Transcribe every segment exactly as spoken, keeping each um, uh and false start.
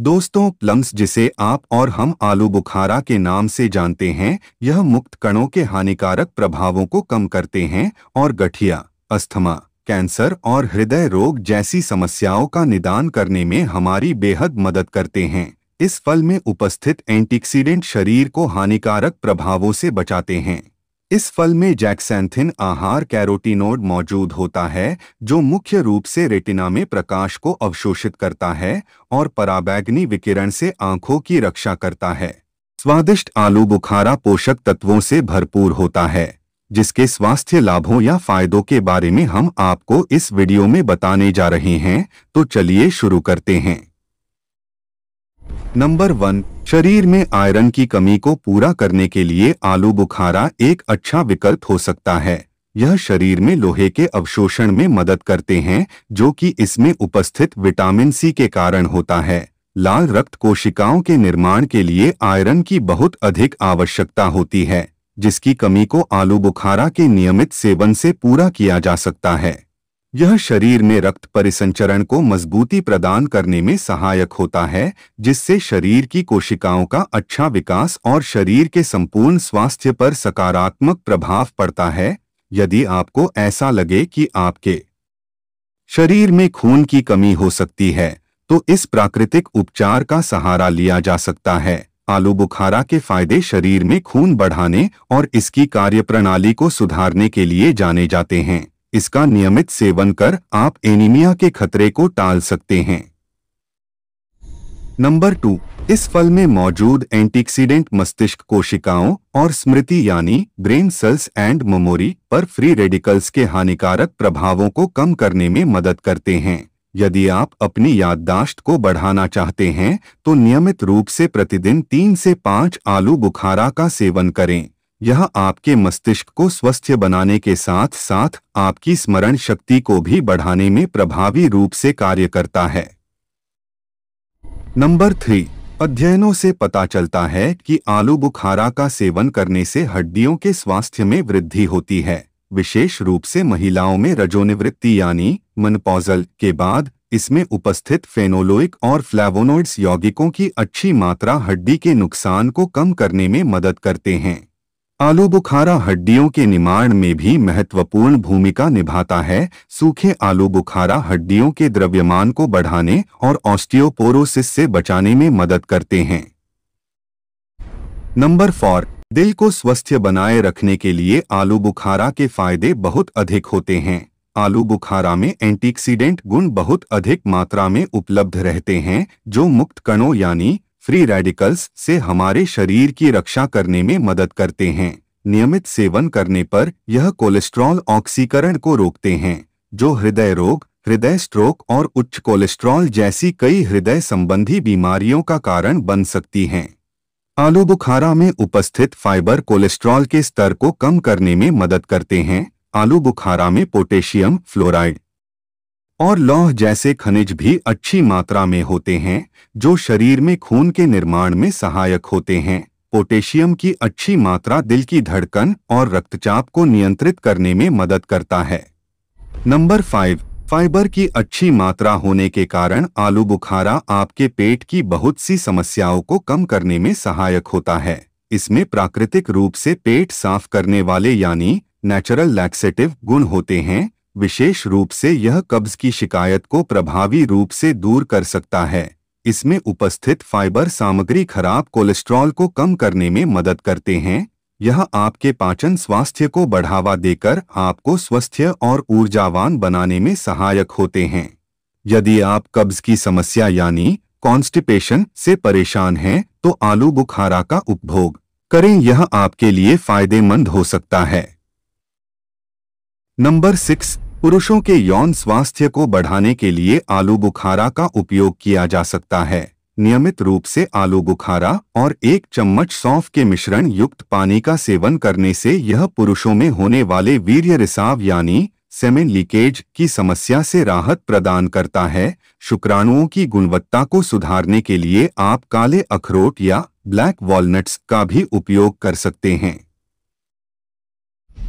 दोस्तों, प्लम्स जिसे आप और हम आलू बुखारा के नाम से जानते हैं, यह मुक्त कणों के हानिकारक प्रभावों को कम करते हैं और गठिया, अस्थमा, कैंसर और हृदय रोग जैसी समस्याओं का निदान करने में हमारी बेहद मदद करते हैं। इस फल में उपस्थित एंटीऑक्सीडेंट शरीर को हानिकारक प्रभावों से बचाते हैं। इस फल में जैक्सैंथिन आहार कैरोटीनोड मौजूद होता है, जो मुख्य रूप से रेटिना में प्रकाश को अवशोषित करता है और पराबैंगनी विकिरण से आंखों की रक्षा करता है। स्वादिष्ट आलू बुखारा पोषक तत्वों से भरपूर होता है, जिसके स्वास्थ्य लाभों या फायदों के बारे में हम आपको इस वीडियो में बताने जा रहे हैं, तो चलिए शुरू करते हैं। नंबर वन, शरीर में आयरन की कमी को पूरा करने के लिए आलू बुखारा एक अच्छा विकल्प हो सकता है। यह शरीर में लोहे के अवशोषण में मदद करते हैं, जो कि इसमें उपस्थित विटामिन सी के कारण होता है। लाल रक्त कोशिकाओं के निर्माण के लिए आयरन की बहुत अधिक आवश्यकता होती है, जिसकी कमी को आलू बुखारा के नियमित सेवन से पूरा किया जा सकता है। यह शरीर में रक्त परिसंचरण को मजबूती प्रदान करने में सहायक होता है, जिससे शरीर की कोशिकाओं का अच्छा विकास और शरीर के संपूर्ण स्वास्थ्य पर सकारात्मक प्रभाव पड़ता है। यदि आपको ऐसा लगे कि आपके शरीर में खून की कमी हो सकती है, तो इस प्राकृतिक उपचार का सहारा लिया जा सकता है। आलू बुखारा के फायदे शरीर में खून बढ़ाने और इसकी कार्यप्रणाली को सुधारने के लिए जाने जाते हैं। इसका नियमित सेवन कर आप एनीमिया के खतरे को टाल सकते हैं। नंबर टू, इस फल में मौजूद एंटीऑक्सीडेंट मस्तिष्क कोशिकाओं और स्मृति यानी ब्रेन सेल्स एंड मेमोरी पर फ्री रेडिकल्स के हानिकारक प्रभावों को कम करने में मदद करते हैं। यदि आप अपनी याददाश्त को बढ़ाना चाहते हैं, तो नियमित रूप से प्रतिदिन तीन से पाँच आलू बुखारा का सेवन करें। यह आपके मस्तिष्क को स्वस्थ बनाने के साथ साथ आपकी स्मरण शक्ति को भी बढ़ाने में प्रभावी रूप से कार्य करता है। नंबर थ्री, अध्ययनों से पता चलता है कि आलू बुखारा का सेवन करने से हड्डियों के स्वास्थ्य में वृद्धि होती है, विशेष रूप से महिलाओं में रजोनिवृत्ति यानी मेनोपॉज़ल के बाद। इसमें उपस्थित फेनोलोइक और फ्लेवोनोइड्स यौगिकों की अच्छी मात्रा हड्डी के नुकसान को कम करने में मदद करते हैं। आलू बुखारा हड्डियों के निर्माण में भी महत्वपूर्ण भूमिका निभाता है। सूखे आलू बुखारा हड्डियों के द्रव्यमान को बढ़ाने और ऑस्टियोपोरोसिस से बचाने में मदद करते हैं। नंबर फोर, दिल को स्वस्थ बनाए रखने के लिए आलू बुखारा के फायदे बहुत अधिक होते हैं। आलू बुखारा में एंटीऑक्सीडेंट गुण बहुत अधिक मात्रा में उपलब्ध रहते हैं, जो मुक्त कणों यानी फ्री रेडिकल्स से हमारे शरीर की रक्षा करने में मदद करते हैं। नियमित सेवन करने पर यह कोलेस्ट्रॉल ऑक्सीकरण को रोकते हैं, जो हृदय रोग, हृदय स्ट्रोक और उच्च कोलेस्ट्रॉल जैसी कई हृदय संबंधी बीमारियों का कारण बन सकती हैं। आलू बुखारा में उपस्थित फाइबर कोलेस्ट्रॉल के स्तर को कम करने में मदद करते हैं। आलू बुखारा में पोटेशियम, फ्लोराइड और लौह जैसे खनिज भी अच्छी मात्रा में होते हैं, जो शरीर में खून के निर्माण में सहायक होते हैं। पोटेशियम की अच्छी मात्रा दिल की धड़कन और रक्तचाप को नियंत्रित करने में मदद करता है। नंबर फाइव, फाइबर की अच्छी मात्रा होने के कारण आलू बुखारा आपके पेट की बहुत सी समस्याओं को कम करने में सहायक होता है। इसमें प्राकृतिक रूप से पेट साफ करने वाले यानी नेचुरल लैक्सेटिव गुण होते हैं। विशेष रूप से यह कब्ज की शिकायत को प्रभावी रूप से दूर कर सकता है। इसमें उपस्थित फाइबर सामग्री खराब कोलेस्ट्रॉल को कम करने में मदद करते हैं। यह आपके पाचन स्वास्थ्य को बढ़ावा देकर आपको स्वस्थ और ऊर्जावान बनाने में सहायक होते हैं। यदि आप कब्ज की समस्या यानी कॉन्स्टिपेशन से परेशान हैं, तो आलू बुखारा का उपभोग करें, यह आपके लिए फायदेमंद हो सकता है। नंबर सिक्स, पुरुषों के यौन स्वास्थ्य को बढ़ाने के लिए आलू बुखारा का उपयोग किया जा सकता है। नियमित रूप से आलू बुखारा और एक चम्मच सौंफ के मिश्रण युक्त पानी का सेवन करने से यह पुरुषों में होने वाले वीर्य रिसाव यानी सेमेन लीकेज की समस्या से राहत प्रदान करता है। शुक्राणुओं की गुणवत्ता को सुधारने के लिए आप काले अखरोट या ब्लैक वॉलनट्स का भी उपयोग कर सकते हैं।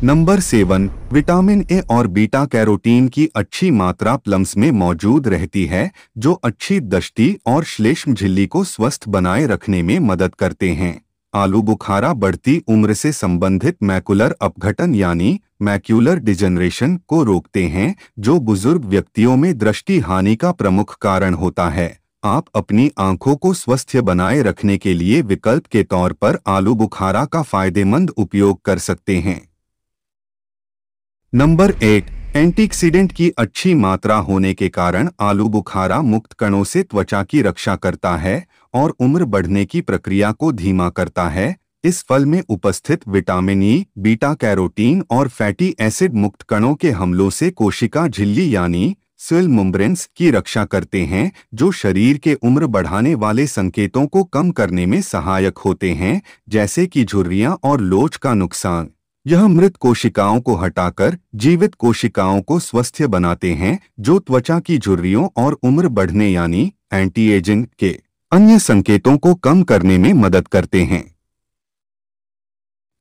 नंबर सेवन, विटामिन ए और बीटा कैरोटीन की अच्छी मात्रा प्लम्स में मौजूद रहती है, जो अच्छी दृष्टि और श्लेष्म झिल्ली को स्वस्थ बनाए रखने में मदद करते हैं। आलू बुखारा बढ़ती उम्र से संबंधित मैकुलर अपघटन यानी मैक्यूलर डिजनरेशन को रोकते हैं, जो बुजुर्ग व्यक्तियों में दृष्टि हानि का प्रमुख कारण होता है। आप अपनी आंखों को स्वस्थ बनाए रखने के लिए विकल्प के तौर पर आलू बुखारा का फायदेमंद उपयोग कर सकते हैं। नंबर आठ, एंटीऑक्सीडेंट की अच्छी मात्रा होने के कारण आलू बुखारा मुक्त कणों से त्वचा की रक्षा करता है और उम्र बढ़ने की प्रक्रिया को धीमा करता है। इस फल में उपस्थित विटामिन ई, बीटा कैरोटीन और फैटी एसिड मुक्त कणों के हमलों से कोशिका झिल्ली यानी सेल मेम्ब्रेन्स की रक्षा करते हैं, जो शरीर के उम्र बढ़ाने वाले संकेतों को कम करने में सहायक होते हैं, जैसे कि झुर्रियाँ और लोच का नुकसान। यह मृत कोशिकाओं को हटाकर जीवित कोशिकाओं को स्वस्थ बनाते हैं, जो त्वचा की झुर्रियों और उम्र बढ़ने यानी एंटी एजिंग के अन्य संकेतों को कम करने में मदद करते हैं।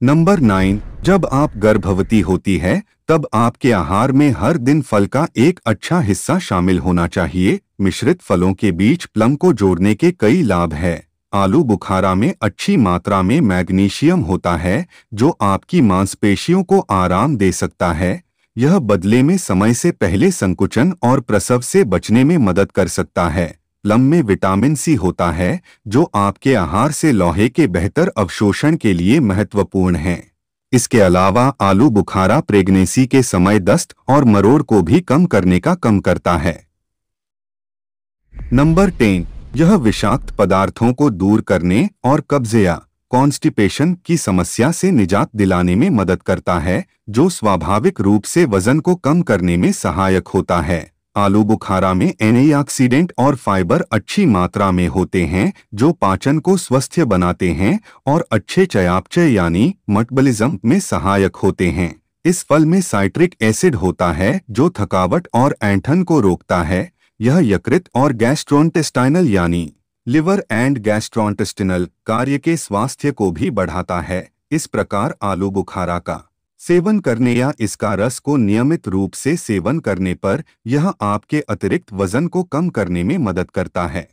नंबर नाइन, जब आप गर्भवती होती है तब आपके आहार में हर दिन फल का एक अच्छा हिस्सा शामिल होना चाहिए। मिश्रित फलों के बीच प्लम को जोड़ने के कई लाभ हैं। आलू बुखारा में अच्छी मात्रा में मैग्नीशियम होता है, जो आपकी मांसपेशियों को आराम दे सकता है। यह बदले में समय से पहले संकुचन और प्रसव से बचने में मदद कर सकता है। प्लम में विटामिन सी होता है, जो आपके आहार से लोहे के बेहतर अवशोषण के लिए महत्वपूर्ण है। इसके अलावा आलू बुखारा प्रेगनेंसी के समय दस्त और मरोड़ को भी कम करने का काम करता है। नंबर टेन, यह विषाक्त पदार्थों को दूर करने और कब्जे या कॉन्स्टिपेशन की समस्या से निजात दिलाने में मदद करता है, जो स्वाभाविक रूप से वजन को कम करने में सहायक होता है। आलू बुखारा में एंटीऑक्सीडेंट और फाइबर अच्छी मात्रा में होते हैं, जो पाचन को स्वस्थ बनाते हैं और अच्छे चयापचय यानी मेटाबॉलिज्म में सहायक होते हैं। इस फल में साइट्रिक एसिड होता है, जो थकावट और ऐंठन को रोकता है। यह यकृत और गैस्ट्रोइंटेस्टाइनल यानी लिवर एंड गैस्ट्रोइंटेस्टिनल कार्य के स्वास्थ्य को भी बढ़ाता है। इस प्रकार आलू बुखारा का सेवन करने या इसका रस को नियमित रूप से सेवन करने पर यह आपके अतिरिक्त वजन को कम करने में मदद करता है।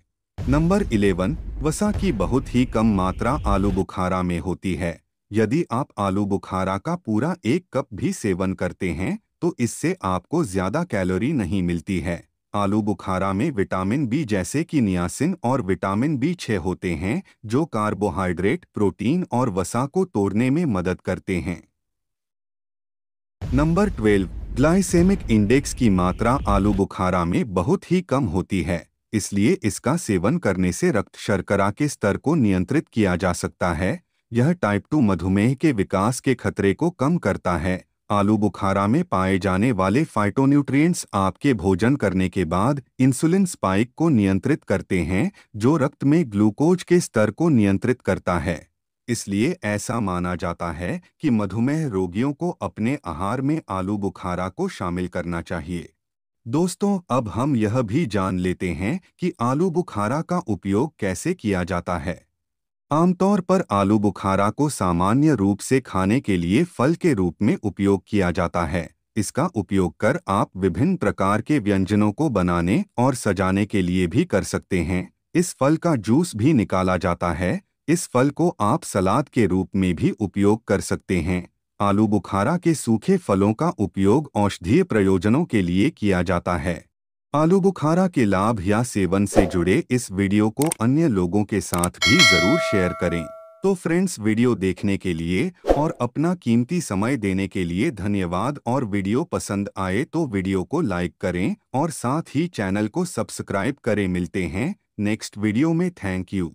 नंबर इलेवन, वसा की बहुत ही कम मात्रा आलू बुखारा में होती है। यदि आप आलू बुखारा का पूरा एक कप भी सेवन करते हैं तो इससे आपको ज्यादा कैलोरी नहीं मिलती है। आलू बुखारा में विटामिन बी जैसे कि नियासिन और विटामिन बी छह होते हैं, जो कार्बोहाइड्रेट, प्रोटीन और वसा को तोड़ने में मदद करते हैं। नंबर ट्वेल्व, ग्लाइसेमिक इंडेक्स की मात्रा आलू बुखारा में बहुत ही कम होती है, इसलिए इसका सेवन करने से रक्त शर्करा के स्तर को नियंत्रित किया जा सकता है। यह टाइप टू मधुमेह के विकास के खतरे को कम करता है। आलू बुखारा में पाए जाने वाले फाइटोन्यूट्रिएंट्स आपके भोजन करने के बाद इंसुलिन स्पाइक को नियंत्रित करते हैं, जो रक्त में ग्लूकोज के स्तर को नियंत्रित करता है। इसलिए ऐसा माना जाता है कि मधुमेह रोगियों को अपने आहार में आलू बुखारा को शामिल करना चाहिए। दोस्तों, अब हम यह भी जान लेते हैं कि आलू बुखारा का उपयोग कैसे किया जाता है। आमतौर पर आलू बुखारा को सामान्य रूप से खाने के लिए फल के रूप में उपयोग किया जाता है। इसका उपयोग कर आप विभिन्न प्रकार के व्यंजनों को बनाने और सजाने के लिए भी कर सकते हैं। इस फल का जूस भी निकाला जाता है। इस फल को आप सलाद के रूप में भी उपयोग कर सकते हैं। आलू बुखारा के सूखे फलों का उपयोग औषधीय प्रयोजनों के लिए किया जाता है। आलू बुखारा के लाभ या सेवन से जुड़े इस वीडियो को अन्य लोगों के साथ भी जरूर शेयर करें। तो फ्रेंड्स, वीडियो देखने के लिए और अपना कीमती समय देने के लिए धन्यवाद। और वीडियो पसंद आए तो वीडियो को लाइक करें और साथ ही चैनल को सब्सक्राइब करें। मिलते हैं नेक्स्ट वीडियो में। Thank you.